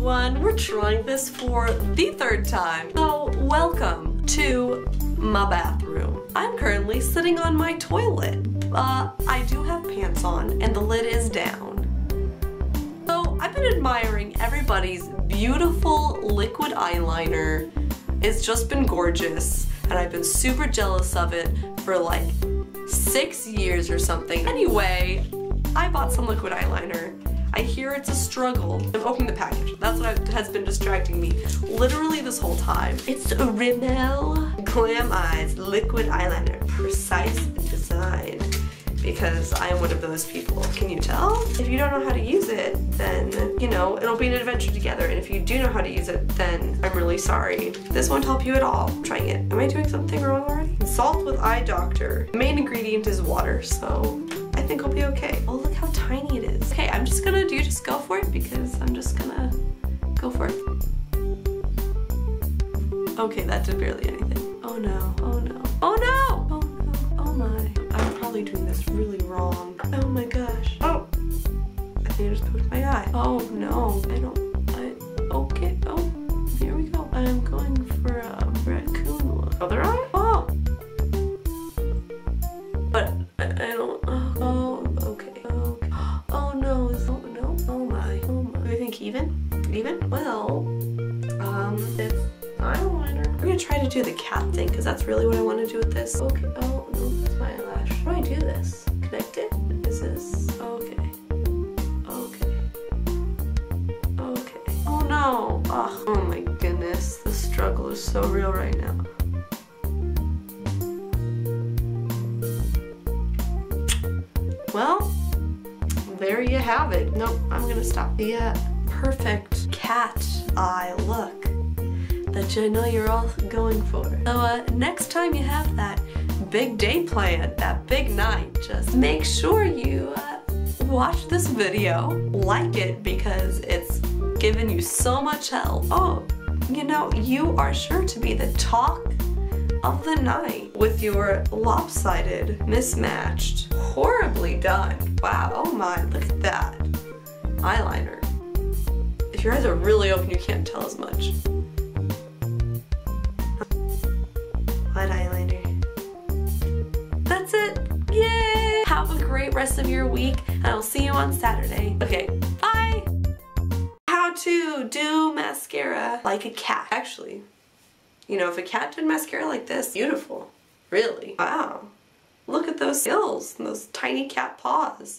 one. We're trying this for the third time. So welcome to my bathroom. I'm currently sitting on my toilet. I do have pants on and the lid is down. So I've been admiring everybody's beautiful liquid eyeliner. It's just been gorgeous and I've been super jealous of it for like 6 years or something. Anyway, I bought some liquid eyeliner. I hear it's a struggle. I'm opening the package. That's what has been distracting me literally this whole time. It's a Rimmel Glam Eyes Liquid Eyeliner. Precise design. Because I am one of those people. Can you tell? If you don't know how to use it, then, you know, it'll be an adventure together. And if you do know how to use it, then I'm really sorry. This won't help you at all. I'm trying it. Am I doing something wrong already? Consult with eye doctor. The main ingredient is water, so I think I'll be okay. Oh, look how tiny it is. Okay, I'm just gonna just go for it because I'm just gonna go for it. Okay, that did barely anything. Oh no, oh no, oh no! Oh no, oh my. I'm probably doing this really wrong. Oh my gosh. Oh! I think I just poked my eye. Oh no, I don't, okay, oh, here we go. I'm going for a raccoon one. Other eye? Oh! But I don't, Even? Well, it's eyeliner. I'm gonna try to do the cat thing because that's really what I want to do with this. Okay, oh no, that's my eyelash. How do I do this? Connect it? Is this? Okay. Okay. Okay. Oh no! Ugh. Oh my goodness, the struggle is so real right now. Well, there you have it. Nope, I'm gonna stop. Yeah. Perfect cat eye look that I know you're all going for. So next time you have that big day planned, that big night, just make sure you watch this video, like it because it's given you so much help. Oh, you know, you are sure to be the talk of the night with your lopsided, mismatched, horribly done. Wow, oh my, look at that eyeliner. If your eyes are really open, you can't tell as much. Light eyeliner. That's it. Yay! Have a great rest of your week, and I'll see you on Saturday. Okay, bye! How to do mascara like a cat. Actually, you know, if a cat did mascara like this, beautiful. Really. Wow. Look at those skills and those tiny cat paws.